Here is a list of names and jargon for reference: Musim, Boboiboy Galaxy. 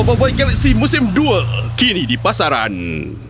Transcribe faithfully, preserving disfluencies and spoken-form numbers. Boboiboy Galaxy musim dua kini di pasaran.